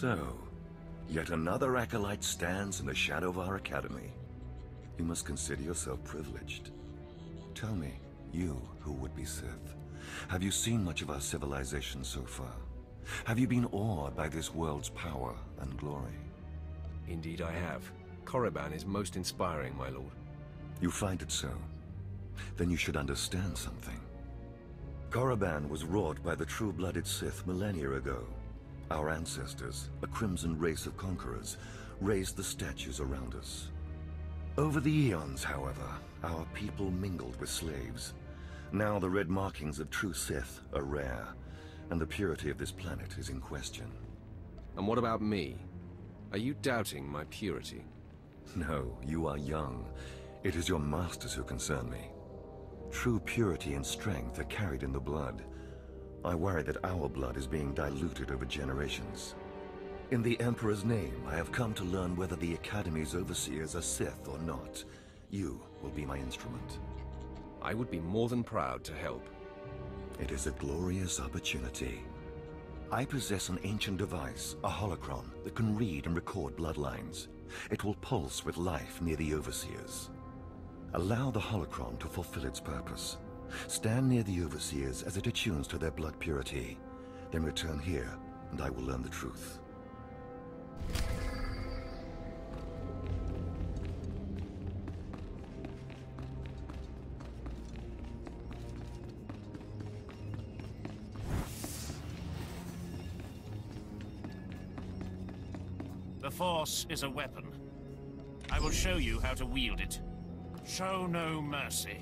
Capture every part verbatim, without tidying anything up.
So, yet another acolyte stands in the shadow of our academy. You must consider yourself privileged. Tell me, you who would be Sith, have you seen much of our civilization so far? Have you been awed by this world's power and glory? Indeed I have. Korriban is most inspiring, my lord. You find it so? Then you should understand something. Korriban was wrought by the true-blooded Sith millennia ago. Our ancestors, a crimson race of conquerors, raised the statues around us. Over the eons, however, our people mingled with slaves. Now the red markings of true Sith are rare, and the purity of this planet is in question. And what about me? Are you doubting my purity? No, you are young. It is your masters who concern me. True purity and strength are carried in the blood. I worry that our blood is being diluted over generations. In the Emperor's name, I have come to learn whether the Academy's overseers are Sith or not. You will be my instrument. I would be more than proud to help. It is a glorious opportunity. I possess an ancient device, a holocron, that can read and record bloodlines. It will pulse with life near the overseers. Allow the holocron to fulfill its purpose. Stand near the overseers as it attunes to their blood purity. Then return here, and I will learn the truth. The Force is a weapon. I will show you how to wield it. Show no mercy.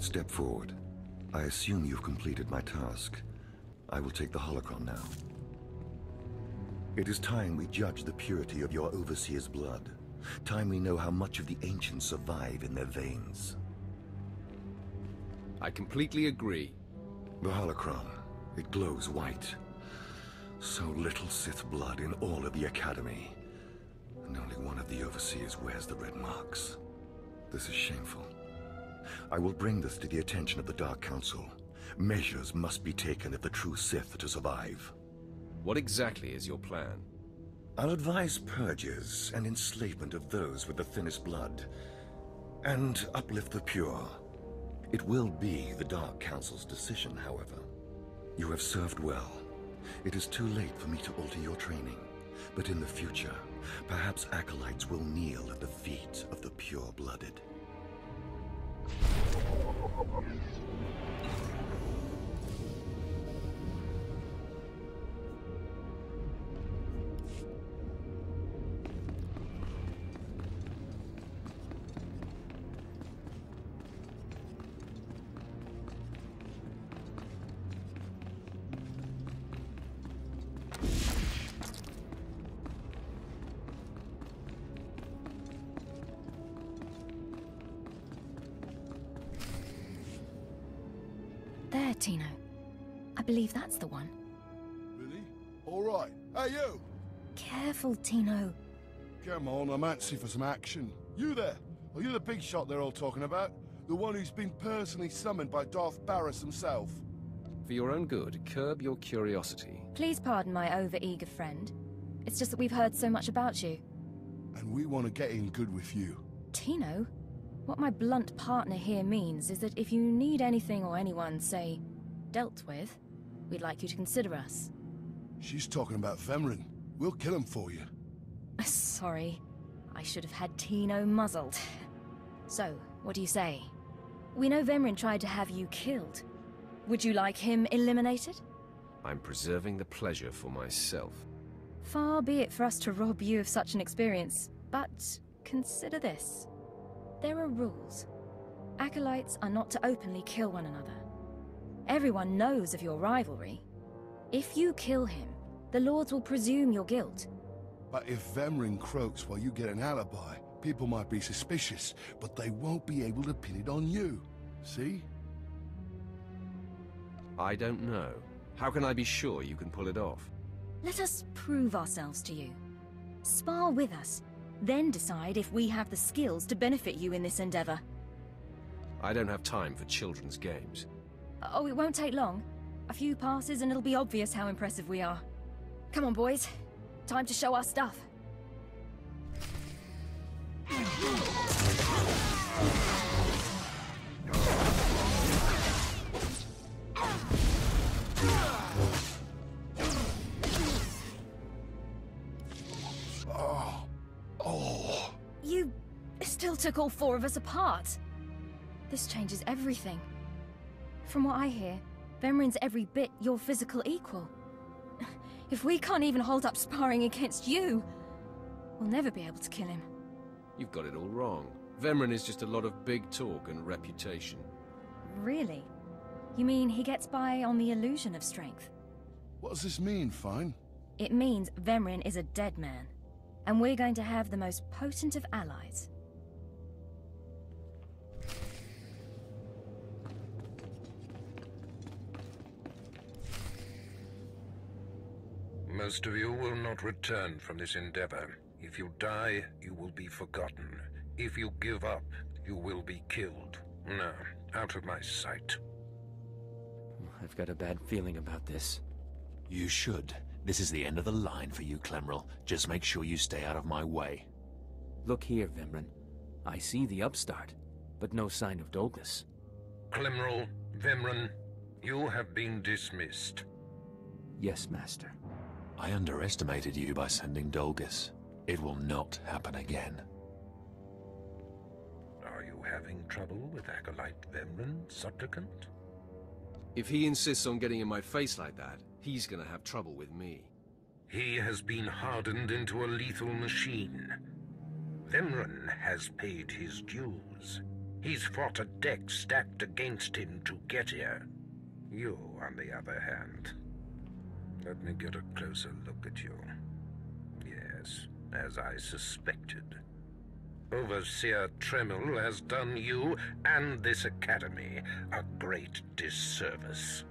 Step forward. I assume you've completed my task. I will take the holocron now. It is time we judge the purity of your Overseer's blood. Time we know how much of the ancients survive in their veins. I completely agree. The holocron. It glows white. So little Sith blood in all of the Academy. And only one of the Overseers wears the red marks. This is shameful. I will bring this to the attention of the Dark Council. Measures must be taken if the true Sith are to survive. What exactly is your plan? I'll advise purges and enslavement of those with the thinnest blood, and uplift the pure. It will be the Dark Council's decision, however. You have served well. It is too late for me to alter your training, but in the future, perhaps acolytes will kneel at the feet of the pure-blooded. Tino. I believe that's the one. Really? All right. Hey, you! Careful, Tino. Come on, I'm antsy for some action. You there? Are you the big shot they're all talking about? The one who's been personally summoned by Darth Baras himself? For your own good, curb your curiosity. Please pardon my over-eager friend. It's just that we've heard so much about you. And we want to get in good with you. Tino? What my blunt partner here means is that if you need anything or anyone, say, dealt with, we'd like you to consider us. She's talking about Vemrin. We'll kill him for you. Sorry. I should have had Tino muzzled. So, what do you say? We know Vemrin tried to have you killed. Would you like him eliminated? I'm preserving the pleasure for myself. Far be it for us to rob you of such an experience, but consider this. There are rules. Acolytes are not to openly kill one another. Everyone knows of your rivalry. If you kill him, the Lords will presume your guilt. But if Vemrin croaks while you get an alibi, people might be suspicious, but they won't be able to pin it on you. See? I don't know. How can I be sure you can pull it off? Let us prove ourselves to you. Spar with us, then decide if we have the skills to benefit you in this endeavor. I don't have time for children's games. Oh, it won't take long. A few passes and it'll be obvious how impressive we are. Come on, boys. Time to show our stuff. Oh. Oh. You still took all four of us apart. This changes everything. From what I hear, Vemrin's every bit your physical equal. If we can't even hold up sparring against you, we'll never be able to kill him. You've got it all wrong. Vemrin is just a lot of big talk and reputation. Really? You mean he gets by on the illusion of strength? What does this mean, Fine? It means Vemrin is a dead man, and we're going to have the most potent of allies. Most of you will not return from this endeavor. If you die, you will be forgotten. If you give up, you will be killed. No, out of my sight. I've got a bad feeling about this. You should. This is the end of the line for you, Clemril. Just make sure you stay out of my way. Look here, Vemrin. I see the upstart, but no sign of Dolgus. Clemril, Vemrin, you have been dismissed. Yes, Master. I underestimated you by sending Dolgus. It will not happen again. Are you having trouble with Acolyte Vemrin, Supplicant? If he insists on getting in my face like that, he's gonna have trouble with me. He has been hardened into a lethal machine. Vemrin has paid his dues. He's fought a deck stacked against him to get here. You, on the other hand. Let me get a closer look at you. Yes, as I suspected. Overseer Tremel has done you and this academy a great disservice.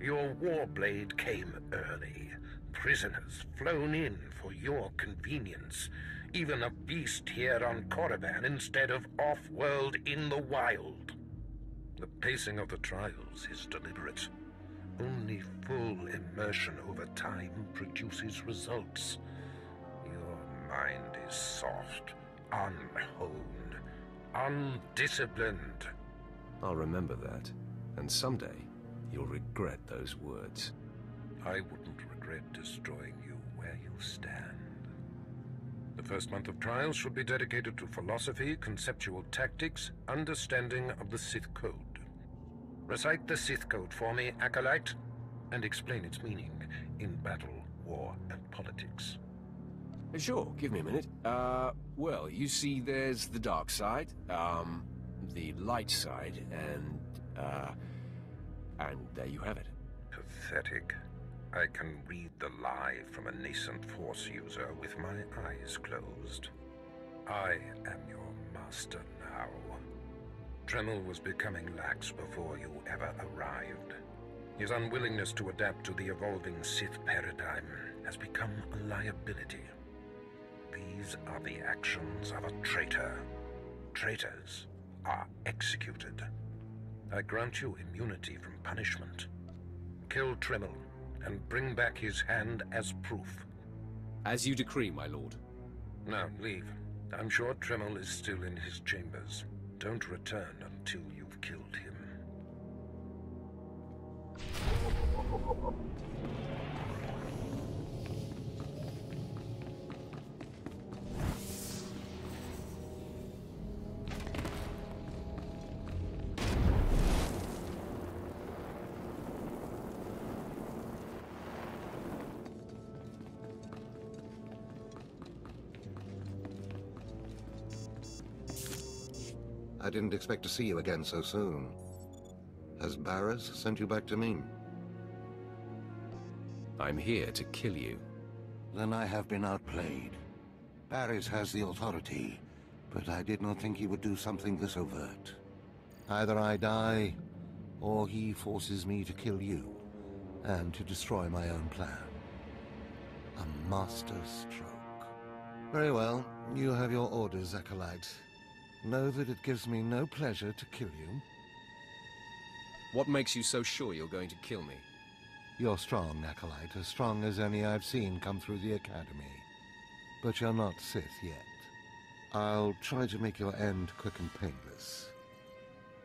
Your warblade came early. Prisoners flown in for your convenience. Even a beast here on Korriban instead of off-world in the wild. The pacing of the trials is deliberate. Only full immersion over time produces results. Your mind is soft, unhoned, undisciplined. I'll remember that, and someday you'll regret those words. I wouldn't regret destroying you where you stand. The first month of trials should be dedicated to philosophy, conceptual tactics, understanding of the Sith Code. Recite the Sith Code for me, Acolyte, and explain its meaning in battle, war, and politics. Sure, give me a minute. Uh, well, you see there's the dark side, um, the light side, and, uh, and there you have it. Pathetic. I can read the lie from a nascent force user with my eyes closed. I am your master now. Tremel was becoming lax before you ever arrived. His unwillingness to adapt to the evolving Sith paradigm has become a liability. These are the actions of a traitor. Traitors are executed. I grant you immunity from punishment. Kill Tremel and bring back his hand as proof. As you decree, my lord. Now, leave. I'm sure Tremel is still in his chambers. Don't return until you've killed him. I didn't expect to see you again so soon. Has Baras sent you back to me? I'm here to kill you. Then I have been outplayed. Baras has the authority, but I did not think he would do something this overt. Either I die, or he forces me to kill you, and to destroy my own plan. A master stroke. Very well, you have your orders, Acolyte. Know that it gives me no pleasure to kill you. What makes you so sure you're going to kill me? You're strong, Acolyte, as strong as any I've seen come through the Academy. But you're not Sith yet. I'll try to make your end quick and painless.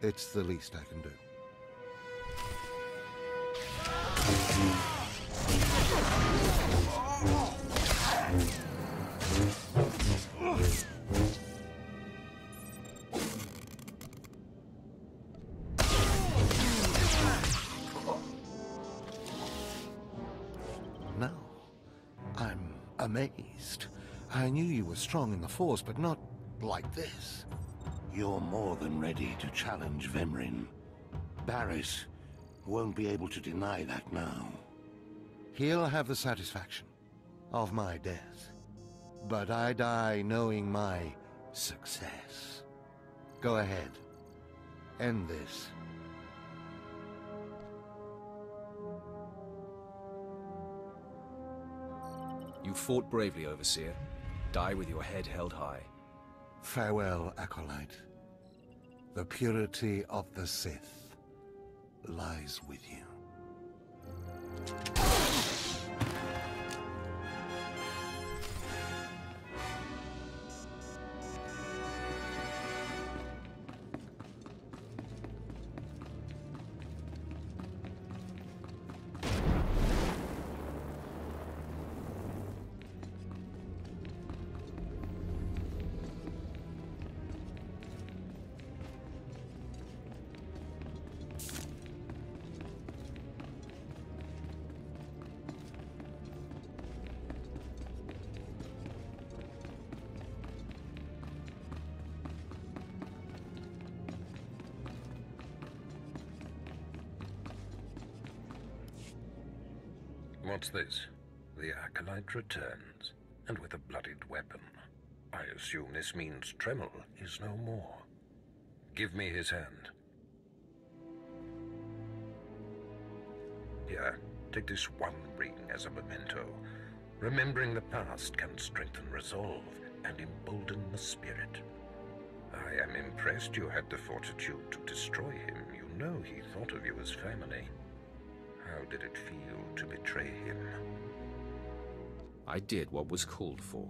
It's the least I can do. Amazed. I knew you were strong in the Force, but not like this. You're more than ready to challenge Vemrin. Baras won't be able to deny that now. He'll have the satisfaction of my death, but I die knowing my success. Go ahead. End this. You fought bravely, Overseer. Die with your head held high. Farewell, Acolyte. The purity of the Sith lies with you. What's this? The Acolyte returns, and with a bloodied weapon. I assume this means Tremel is no more. Give me his hand. Here, take this one ring as a memento. Remembering the past can strengthen resolve and embolden the spirit. I am impressed you had the fortitude to destroy him. You know he thought of you as family. How did it feel to betray him? I did what was called for.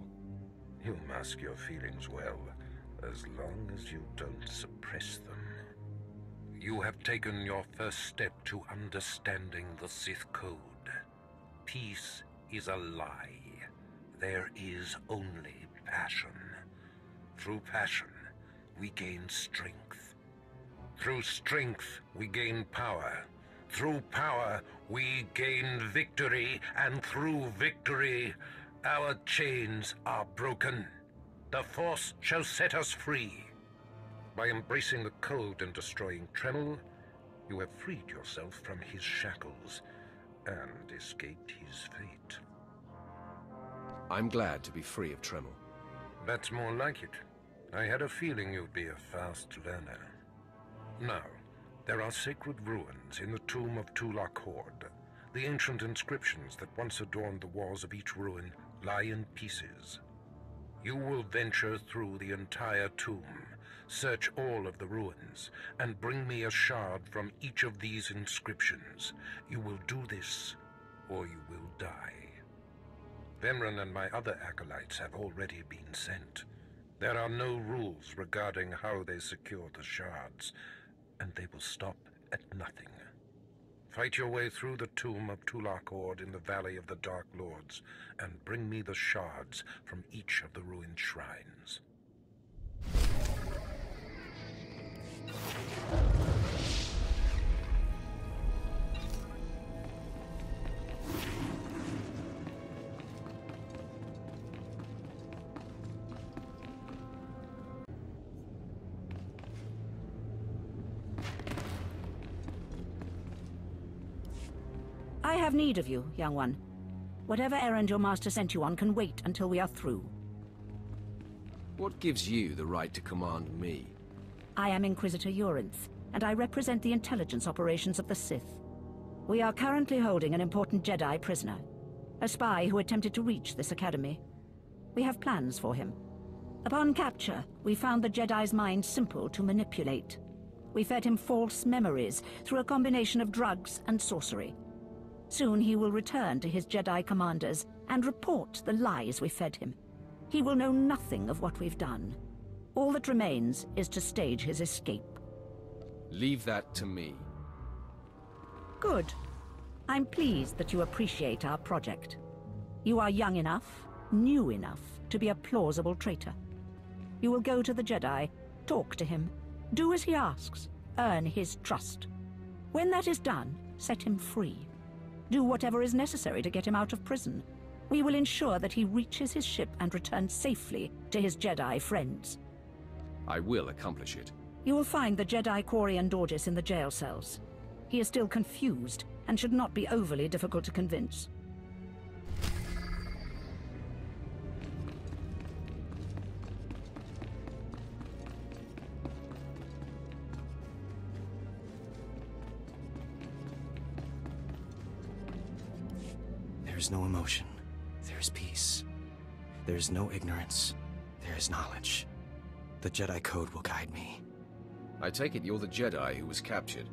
You mask your feelings well, as long as you don't suppress them. You have taken your first step to understanding the Sith Code. Peace is a lie. There is only passion. Through passion, we gain strength. Through strength, we gain power. Through power, we gain victory, and through victory, our chains are broken. The Force shall set us free. By embracing the Code and destroying Tremel, you have freed yourself from his shackles and escaped his fate. I'm glad to be free of Tremel. That's more like it. I had a feeling you'd be a fast learner. Now, there are sacred ruins in the tomb of Tulak Hord. The ancient inscriptions that once adorned the walls of each ruin lie in pieces. You will venture through the entire tomb, search all of the ruins, and bring me a shard from each of these inscriptions. You will do this, or you will die. Vemrin and my other acolytes have already been sent. There are no rules regarding how they secure the shards, and they will stop at nothing. Fight your way through the tomb of Tulak Hord in the Valley of the Dark Lords, and bring me the shards from each of the ruined shrines. I have need of you, young one. Whatever errand your master sent you on can wait until we are through. What gives you the right to command me? I am Inquisitor Yurinth, and I represent the intelligence operations of the Sith. We are currently holding an important Jedi prisoner, a spy who attempted to reach this academy. We have plans for him. Upon capture, we found the Jedi's mind simple to manipulate. We fed him false memories through a combination of drugs and sorcery. Soon he will return to his Jedi commanders and report the lies we fed him. He will know nothing of what we've done. All that remains is to stage his escape. Leave that to me. Good. I'm pleased that you appreciate our project. You are young enough, new enough, to be a plausible traitor. You will go to the Jedi, talk to him, do as he asks, earn his trust. When that is done, set him free. Do whatever is necessary to get him out of prison. We will ensure that he reaches his ship and returns safely to his Jedi friends. I will accomplish it. You will find the Jedi Corian Dorges in the jail cells. He is still confused and should not be overly difficult to convince. There is no emotion. There is peace. There is no ignorance. There is knowledge. The Jedi Code will guide me. I take it you're the Jedi who was captured.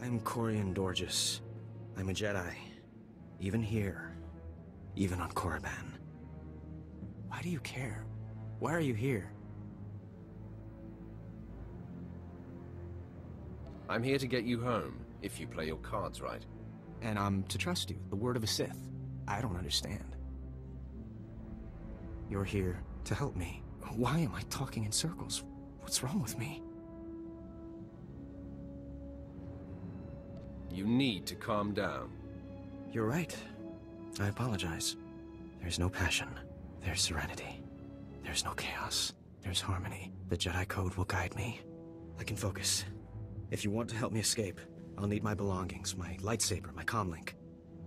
I'm Corian Dorges. I'm a Jedi. Even here. Even on Korriban. Why do you care? Why are you here? I'm here to get you home, if you play your cards right. And I'm to trust you, the word of a Sith. I don't understand. You're here to help me. Why am I talking in circles? What's wrong with me? You need to calm down. You're right. I apologize. There's no passion. There's serenity. There's no chaos. There's harmony. The Jedi Code will guide me. I can focus. If you want to help me escape, I'll need my belongings, my lightsaber, my comlink.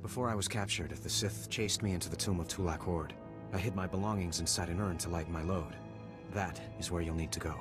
Before I was captured, the Sith chased me into the tomb of Tulak Hord. I hid my belongings inside an urn to lighten my load. That is where you'll need to go.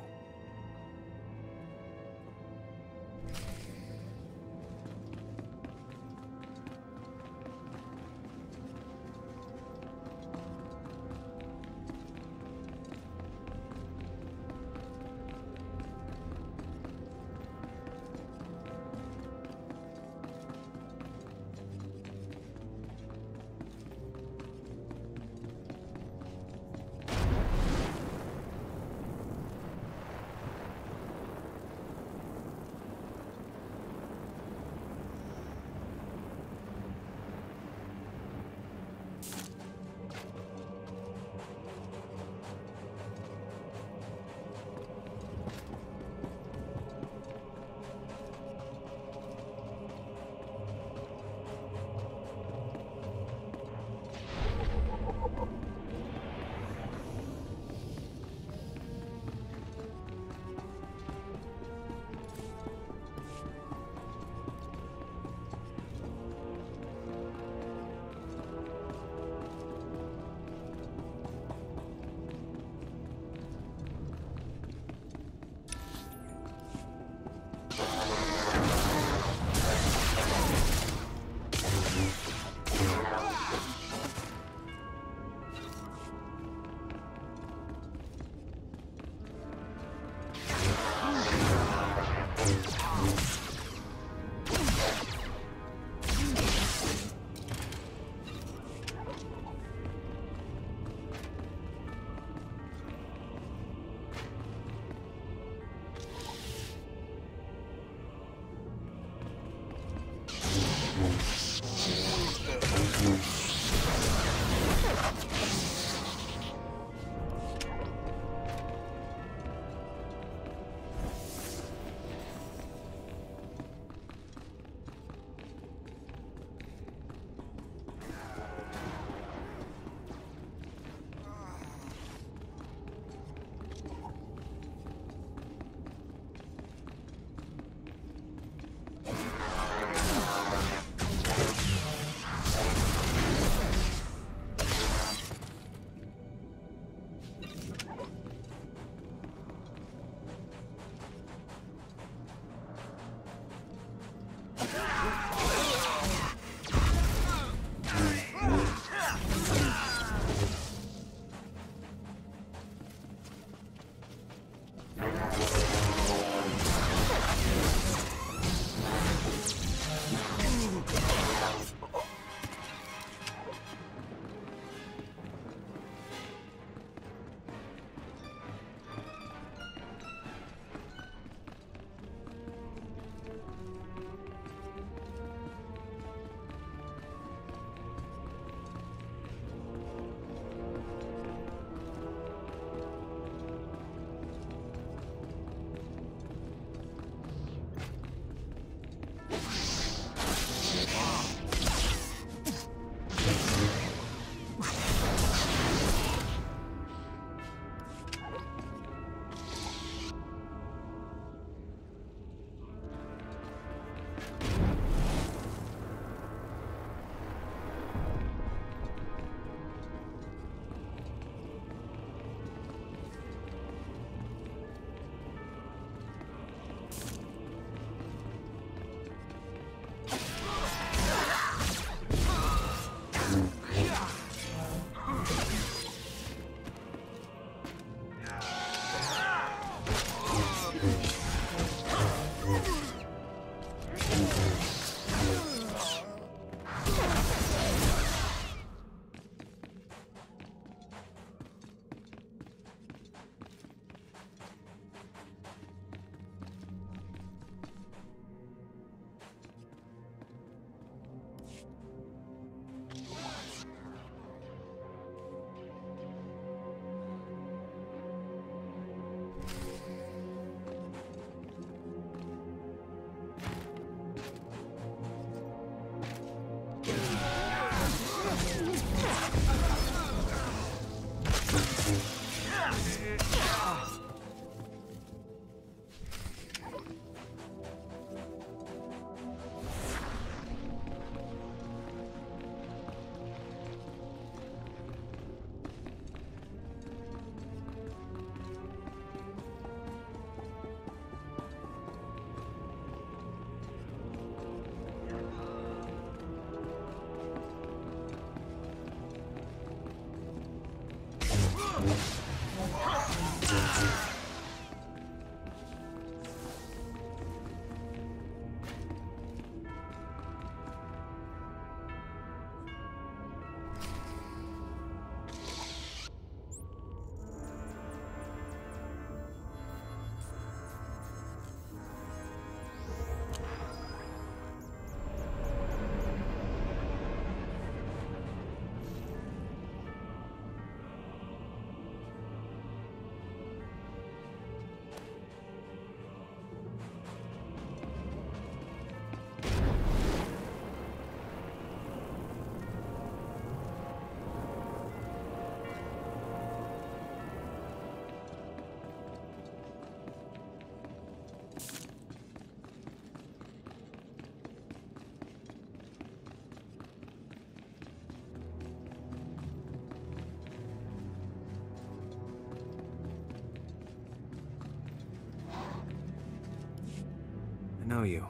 Know you.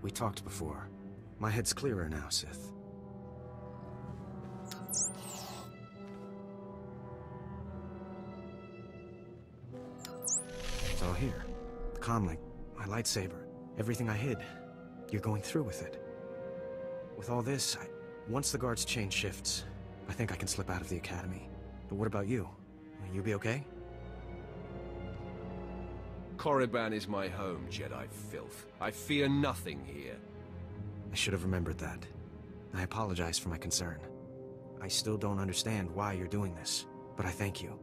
We talked before. My head's clearer now, Sith. It's all here. The comlink, my lightsaber, everything I hid. You're going through with it. With all this, I, once the guard's chain shifts, I think I can slip out of the academy. But what about you? Will you be okay? Korriban is my home, Jedi filth. I fear nothing here. I should have remembered that. I apologize for my concern. I still don't understand why you're doing this, but I thank you.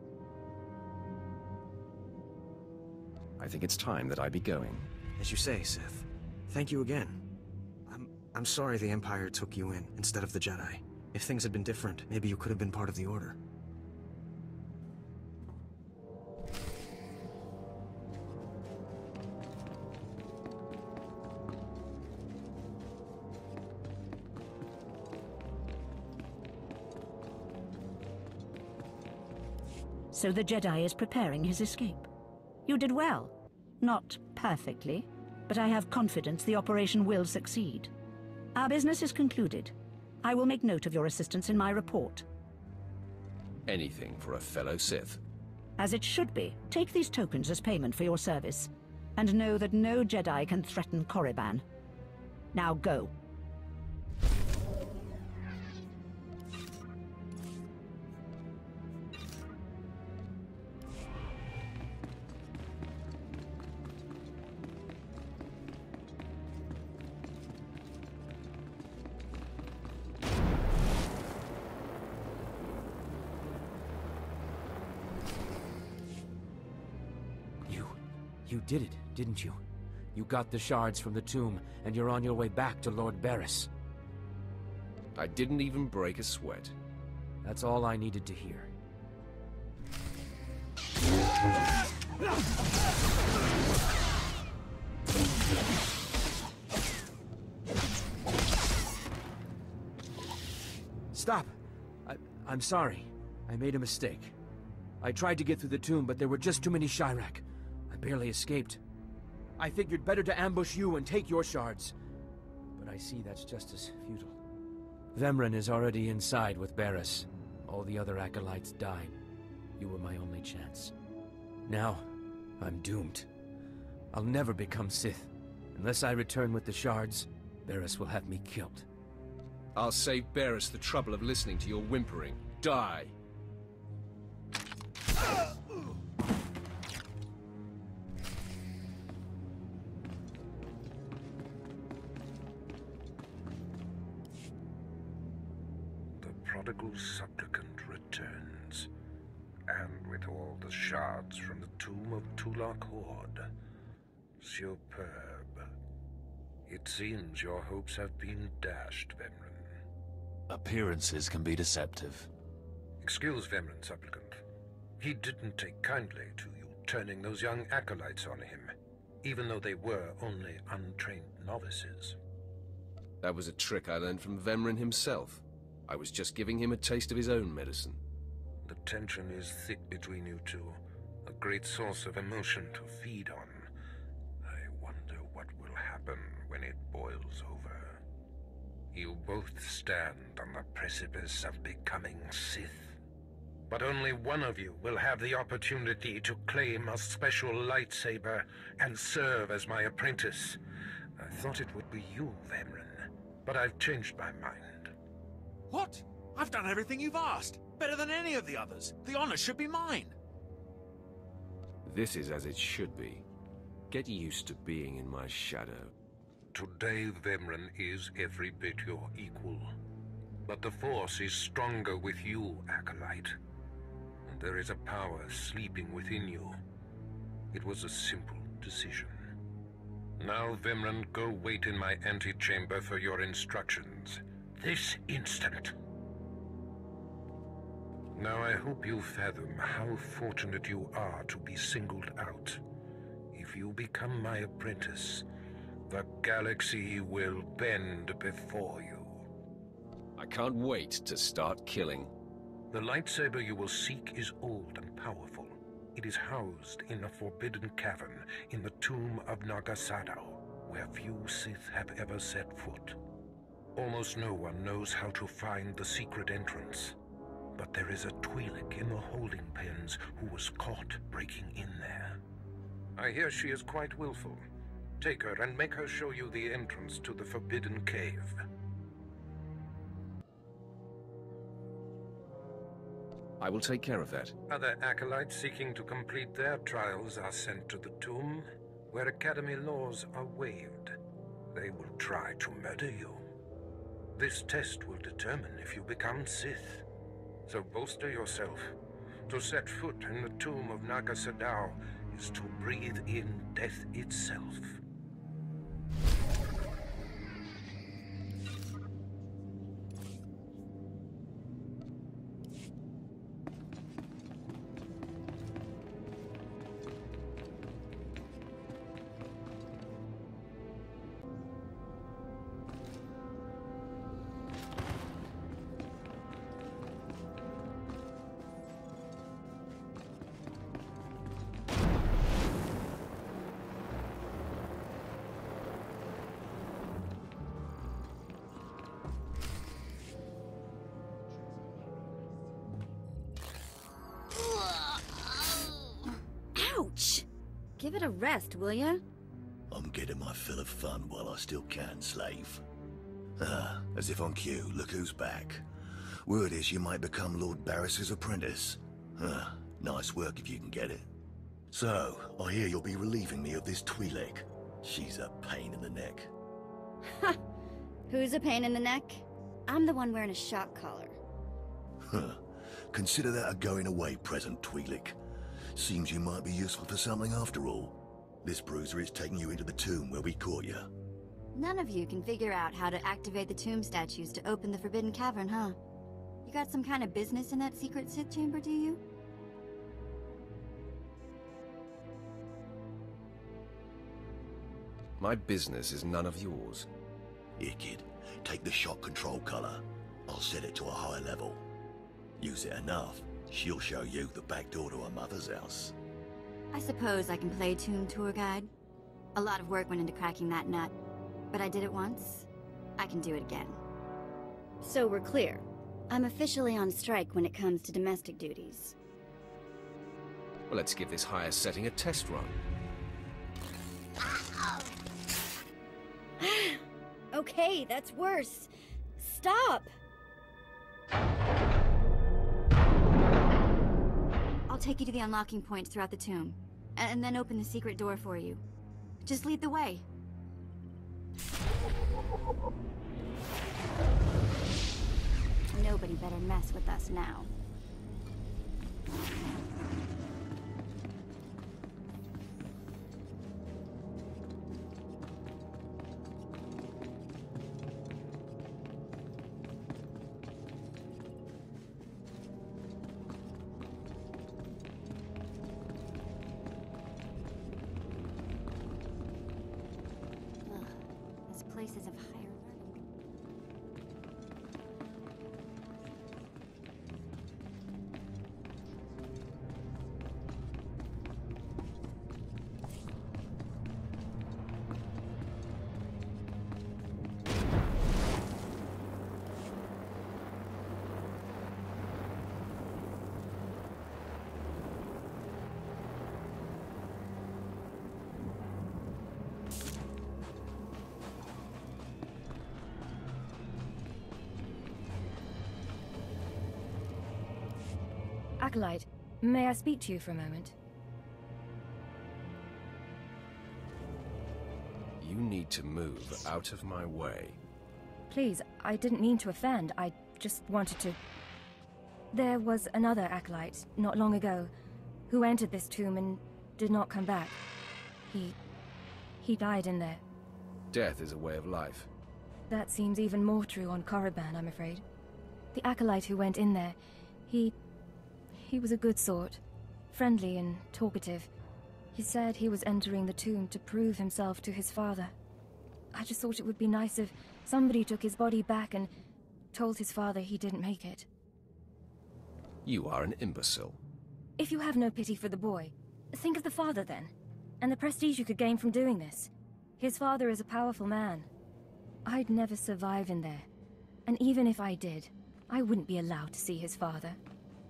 I think it's time that I be going. As you say, Sith. Thank you again. I'm, I'm sorry the Empire took you in instead of the Jedi. If things had been different, maybe you could have been part of the Order. So the Jedi is preparing his escape. You did well. Not perfectly, but I have confidence the operation will succeed. Our business is concluded. I will make note of your assistance in my report. Anything for a fellow Sith. As it should be. Take these tokens as payment for your service, and know that no Jedi can threaten Korriban. Now go. You did it, didn't you? You got the shards from the tomb, and you're on your way back to Lord Baras. I didn't even break a sweat. That's all I needed to hear. Stop! I, I'm sorry. I made a mistake. I tried to get through the tomb, but there were just too many Shyrak. Barely escaped. I figured better to ambush you and take your shards. But I see that's just as futile. Vemrin is already inside with Baras. All the other acolytes died. You were my only chance. Now, I'm doomed. I'll never become Sith. Unless I return with the shards, Baras will have me killed. I'll save Baras the trouble of listening to your whimpering. Die! Supplicant returns, and with all the shards from the tomb of Tulak Hord. Superb. It seems your hopes have been dashed, Vemrin. Appearances can be deceptive. Excuse Vemrin, supplicant. He didn't take kindly to you turning those young acolytes on him, even though they were only untrained novices. That was a trick I learned from Vemrin himself. I was just giving him a taste of his own medicine. The tension is thick between you two. A great source of emotion to feed on. I wonder what will happen when it boils over. You both stand on the precipice of becoming Sith. but only one of you will have the opportunity to claim a special lightsaber and serve as my apprentice. I thought it would be you, Vemrin, but I've changed my mind. What? I've done everything you've asked. Better than any of the others. The honor should be mine. This is as it should be. Get used to being in my shadow. Today, Vemrin is every bit your equal. But the Force is stronger with you, Acolyte. And there is a power sleeping within you. It was a simple decision. Now, Vemrin, go wait in my antechamber for your instructions. This instant. Now I hope you fathom how fortunate you are to be singled out. If you become my apprentice, the galaxy will bend before you. I can't wait to start killing. The lightsaber you will seek is old and powerful. It is housed in a forbidden cavern in the tomb of Naga Sadow, where few Sith have ever set foot. Almost no one knows how to find the secret entrance. But there is a Twi'lek in the holding pens who was caught breaking in there. I hear she is quite willful. Take her and make her show you the entrance to the Forbidden Cave. I will take care of that. Other acolytes seeking to complete their trials are sent to the tomb, where academy laws are waived. They will try to murder you. This test will determine if you become Sith. So bolster yourself. To set foot in the tomb of Naga Sadow is to breathe in death itself. Give it a rest, will ya? I'm getting my fill of fun while I still can, slave. Ah, as if on cue, look who's back. Word is you might become Lord Barris's apprentice. Ah, nice work if you can get it. So, I hear you'll be relieving me of this Twi'lek. She's a pain in the neck. Ha! Who's a pain in the neck? I'm the one wearing a shock collar. Huh. Consider that a going-away present, Twi'lek. Seems you might be useful for something after all. This bruiser is taking you into the tomb where we caught you. None of you can figure out how to activate the tomb statues to open the Forbidden Cavern, huh? You got some kind of business in that secret Sith chamber, do you? My business is none of yours. Here, kid. Take the shock control color. I'll set it to a high level. Use it enough. She'll show you the back door to her mother's house. I suppose I can play tomb tour guide. A lot of work went into cracking that nut, but I did it once. I can do it again. So we're clear. I'm officially on strike when it comes to domestic duties. Well, let's give this higher setting a test run. Okay, that's worse. Stop! I'll take you to the unlocking points throughout the tomb, and then open the secret door for you. Just lead the way. Nobody better mess with us now. Places of higher learning. Acolyte, may I speak to you for a moment? You need to move out of my way. Please, I didn't mean to offend. I just wanted to... There was another acolyte, not long ago, who entered this tomb and did not come back. He... he died in there. Death is a way of life. That seems even more true on Korriban, I'm afraid. The acolyte who went in there, he... he was a good sort. Friendly and talkative. He said he was entering the tomb to prove himself to his father. I just thought it would be nice if somebody took his body back and told his father he didn't make it. You are an imbecile. If you have no pity for the boy, think of the father then, and the prestige you could gain from doing this. His father is a powerful man. I'd never survive in there, and even if I did, I wouldn't be allowed to see his father.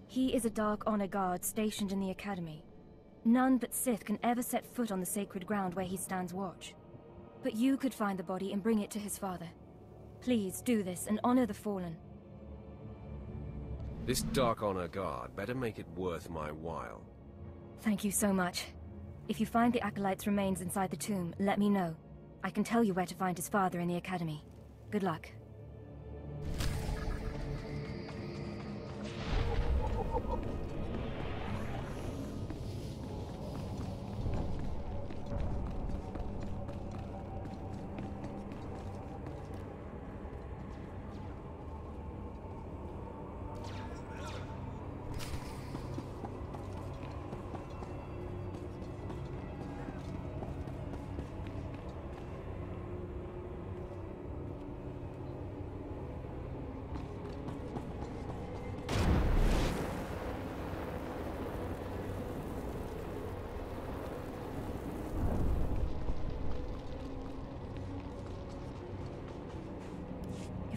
He is a Dark Honor Guard stationed in the Academy. None but Sith can ever set foot on the sacred ground where he stands watch. But you could find the body and bring it to his father. Please do this and honor the fallen. This Dark Honor Guard better make it worth my while. Thank you so much. If you find the Acolyte's remains inside the tomb, let me know. I can tell you where to find his father in the Academy. Good luck.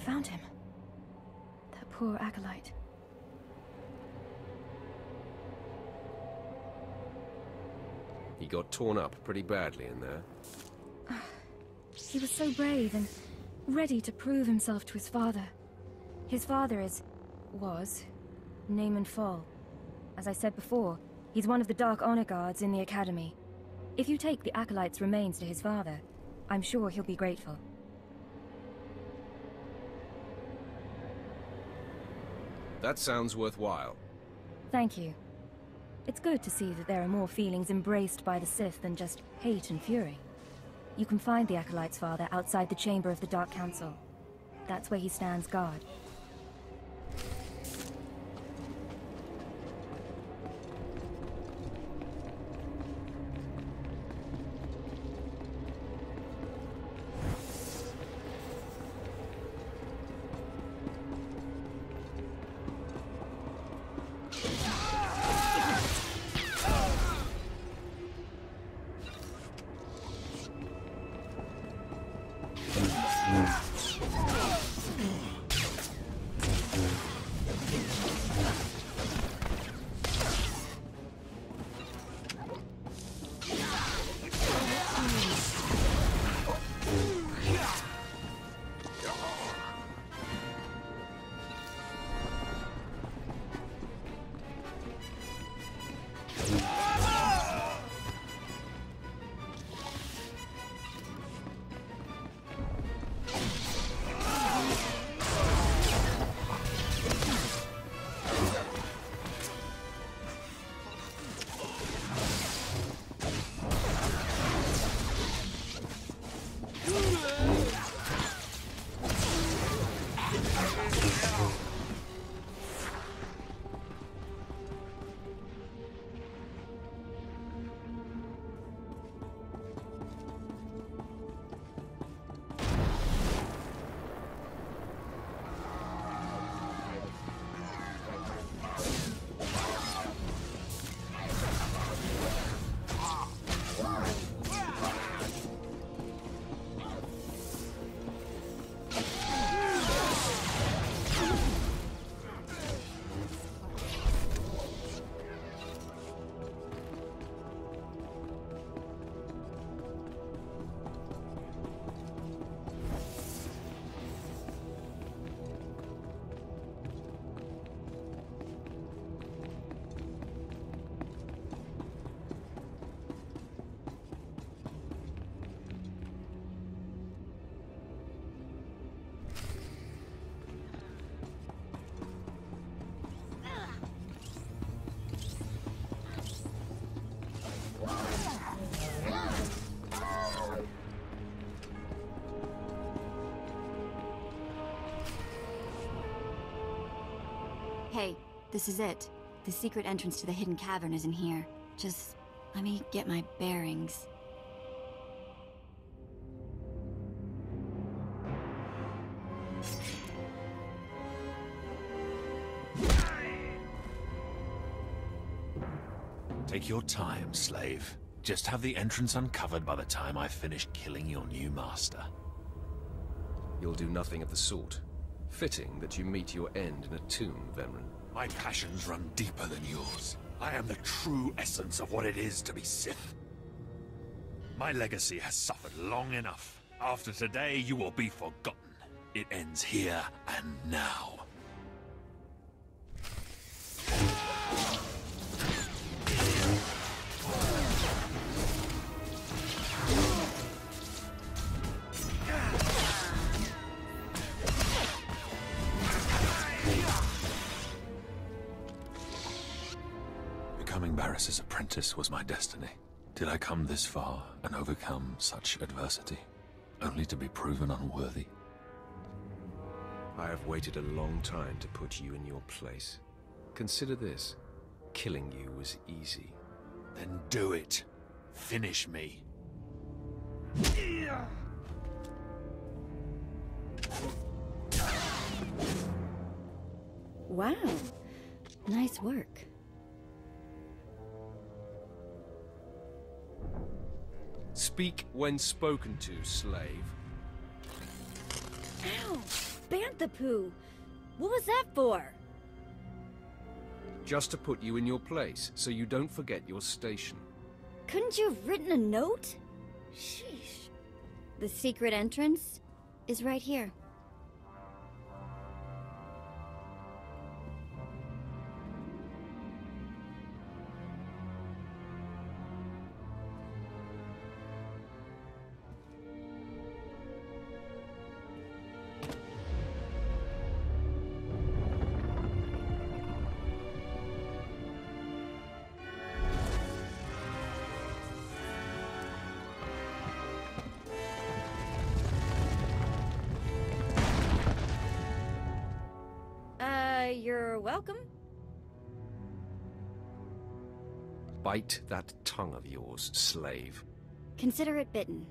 Found him. That poor acolyte. He got torn up pretty badly in there. Uh, he was so brave and ready to prove himself to his father. His father is... was... Naaman Fall. As I said before, he's one of the Dark Honor Guards in the Academy. If you take the acolyte's remains to his father, I'm sure he'll be grateful. That sounds worthwhile. Thank you. It's good to see that there are more feelings embraced by the Sith than just hate and fury. You can find the Acolyte's father outside the chamber of the Dark Council. That's where he stands guard. Hey, this is it. The secret entrance to the hidden cavern is in here. Just let me get my bearings. Take your time, slave. Just have the entrance uncovered by the time I finish killing your new master. You'll do nothing of the sort. Fitting that you meet your end in a tomb, Vemrin. My passions run deeper than yours. I am the true essence of what it is to be Sith. My legacy has suffered long enough. After today, you will be forgotten. It ends here and now. Baras' apprentice was my destiny. Did I come this far and overcome such adversity, only to be proven unworthy? I have waited a long time to put you in your place. Consider this. Killing you was easy. Then do it. Finish me. Wow. Nice work. Speak when spoken to, slave. Ow! Bantha poo! What was that for? Just to put you in your place, so you don't forget your station. Couldn't you have written a note? Sheesh. The secret entrance is right here. Bite that tongue of yours, slave. Consider it bitten.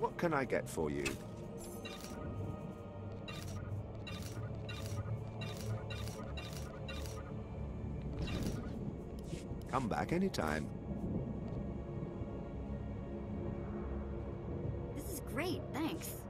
What can I get for you? Come back anytime. This is great, thanks.